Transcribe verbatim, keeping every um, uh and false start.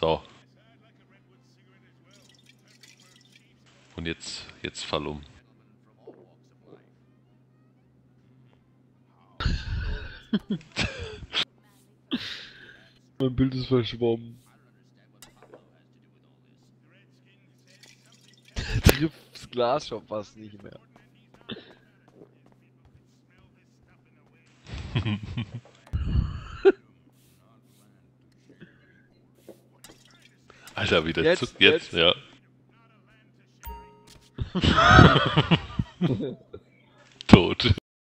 So. Und jetzt, jetzt fall um. Mein Bild ist verschwommen. Trifft das Glas schon fast nicht mehr. Alter, wieder jetzt, zu, jetzt, jetzt, ja.